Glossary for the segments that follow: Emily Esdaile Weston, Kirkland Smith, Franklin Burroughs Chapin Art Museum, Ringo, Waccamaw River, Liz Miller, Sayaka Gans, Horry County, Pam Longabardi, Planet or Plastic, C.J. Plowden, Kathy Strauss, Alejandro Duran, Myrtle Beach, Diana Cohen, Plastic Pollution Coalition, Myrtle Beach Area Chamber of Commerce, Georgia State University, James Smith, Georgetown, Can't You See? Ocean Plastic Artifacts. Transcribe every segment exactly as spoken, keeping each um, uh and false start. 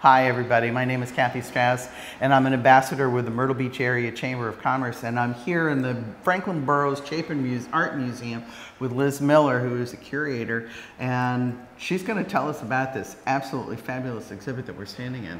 Hi everybody, my name is Kathy Strauss and I'm an ambassador with the Myrtle Beach Area Chamber of Commerce, and I'm here in the Franklin Burroughs Chapin Art Museum with Liz Miller, who is a curator, and she's going to tell us about this absolutely fabulous exhibit that we're standing in.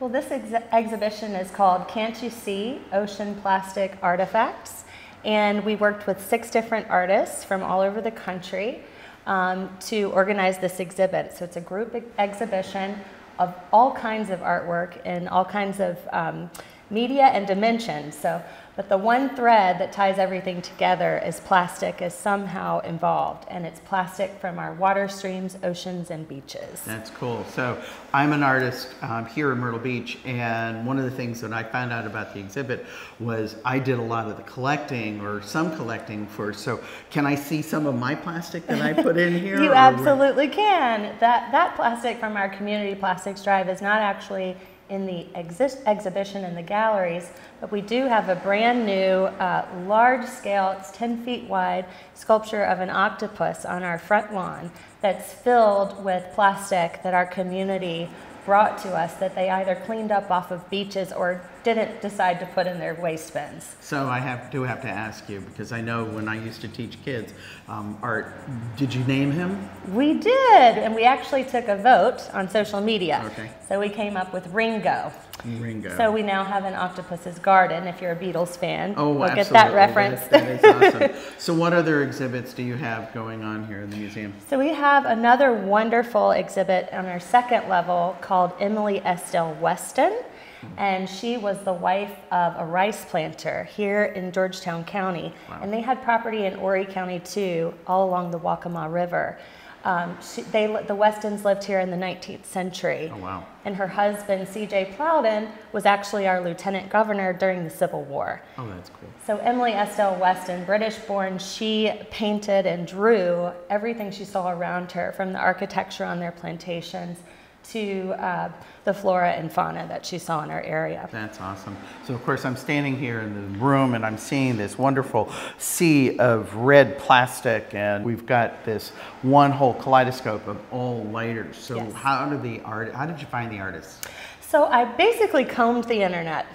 Well, this ex exhibition is called Can't You See? Ocean Plastic Artifacts, and we worked with six different artists from all over the country um, to organize this exhibit. So it's a group ex exhibition of all kinds of artwork and all kinds of um, media and dimensions. So, but the one thread that ties everything together is plastic is somehow involved, and it's plastic from our water streams, oceans, and beaches. That's cool. So I'm an artist um, here in Myrtle Beach, and one of the things that I found out about the exhibit was I did a lot of the collecting, or some collecting for, so can I see some of my plastic that I put in here? You absolutely can. That, that plastic from our community plastics drive is not actually in the exist exhibition in the galleries, but we do have a brand new uh, large scale, it's ten feet wide, sculpture of an octopus on our front lawn that's filled with plastic that our community brought to us that they either cleaned up off of beaches or didn't decide to put in their waste bins. So I have, do have to ask you, because I know when I used to teach kids um, art, did you name him? We did, and we actually took a vote on social media. Okay. So we came up with Ringo. Ringo. So we now have an octopus's garden, if you're a Beatles fan. Oh, we'll absolutely. Get that reference. That is, that is awesome. So what other exhibits do you have going on here in the museum? So we have another wonderful exhibit on our second level called Emily Esdaile Weston. And she was the wife of a rice planter here in Georgetown County. Wow. And they had property in Horry County too, all along the Waccamaw River. Um, she, they, the Westons lived here in the nineteenth century. Oh, wow. And her husband, C J Plowden, was actually our lieutenant governor during the Civil War. Oh, that's cool. So Emily Esdaile Weston, British-born, she painted and drew everything she saw around her, from the architecture on their plantations to uh, the flora and fauna that she saw in her area. That's awesome. So of course I'm standing here in the room and I'm seeing this wonderful sea of red plastic, and we've got this one whole kaleidoscope of all layers. So yes. how, did the art, how did you find the artists? So I basically combed the internet.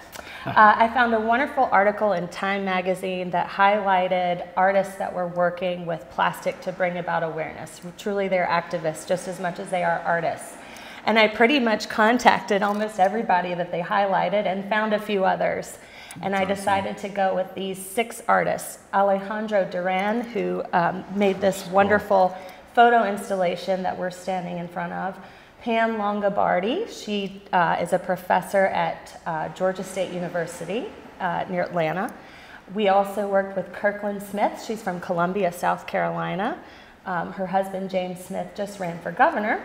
uh, I found a wonderful article in Time magazine that highlighted artists that were working with plastic to bring about awareness. Truly they're activists just as much as they are artists. And I pretty much contacted almost everybody that they highlighted and found a few others. And I decided to go with these six artists. Alejandro Duran, who um, made this wonderful photo installation that we're standing in front of. Pam Longabardi, she uh, is a professor at uh, Georgia State University uh, near Atlanta. We also worked with Kirkland Smith. She's from Columbia, South Carolina. Um, her husband, James Smith, just ran for governor.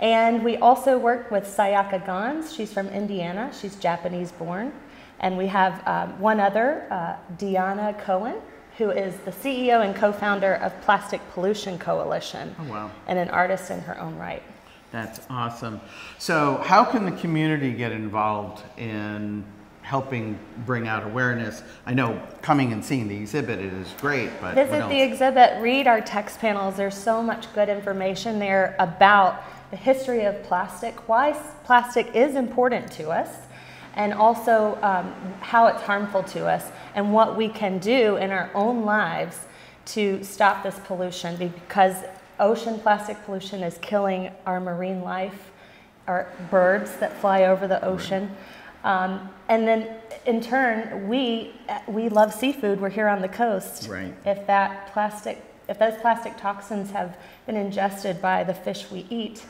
And we also worked with Sayaka Gans. She's from Indiana. She's Japanese born. And we have um, one other, uh, Diana Cohen, who is the C E O and co-founder of Plastic Pollution Coalition. Oh, wow. And an artist in her own right. That's awesome. So how can the community get involved in helping bring out awareness? I know coming and seeing the exhibit it is great, but visit the exhibit, read our text panels. There's so much good information there about the history of plastic, why plastic is important to us, and also um, how it's harmful to us, and what we can do in our own lives to stop this pollution, because ocean plastic pollution is killing our marine life, our birds that fly over the ocean. Um, and then in turn, we, we love seafood. We're here on the coast. Right. If that plastic, if those plastic toxins have been ingested by the fish we eat,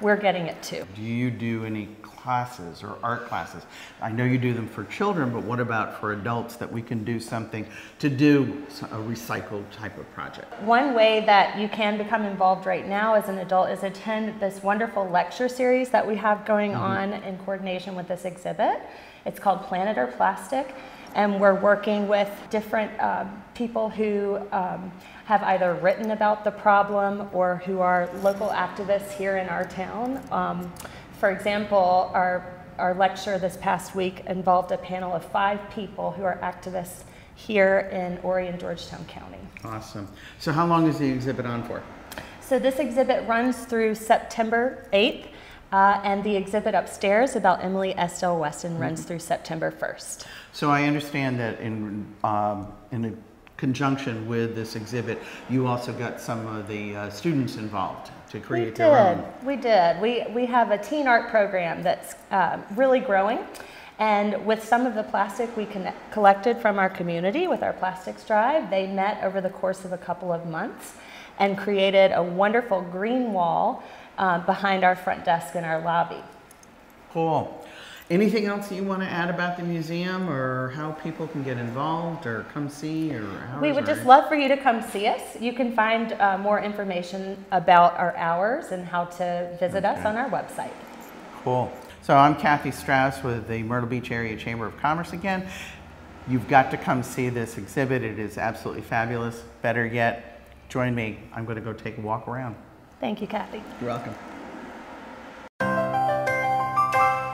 we're getting it too. Do you do any classes or art classes? I know you do them for children, but what about for adults that we can do something to do a recycled type of project? One way that you can become involved right now as an adult is attend this wonderful lecture series that we have going mm-hmm. on in coordination with this exhibit. It's called Planet or Plastic, and we're working with different um, people who um, have either written about the problem or who are local activists here in our town. Um, for example, our, our lecture this past week involved a panel of five people who are activists here in Horry and Georgetown County. Awesome. So how long is the exhibit on for? So this exhibit runs through September eighth. Uh, and the exhibit upstairs about Emily Esdaile Weston mm-hmm. runs through September first. So I understand that in, um, in a conjunction with this exhibit, you also got some of the uh, students involved to create their own. We did. We did. We have a teen art program that's uh, really growing. And with some of the plastic we connect, collected from our community with our plastics drive, they met over the course of a couple of months and created a wonderful green wall uh, behind our front desk in our lobby. Cool. Anything else that you want to add about the museum, or how people can get involved or come see? Or hours we would just love for you to come see us. You can find uh, more information about our hours and how to visit okay. us on our website. Cool. So I'm Kathy Strauss with the Myrtle Beach Area Chamber of Commerce again. You've got to come see this exhibit. It is absolutely fabulous. Better yet, join me. I'm going to go take a walk around. Thank you, Kathy. You're welcome.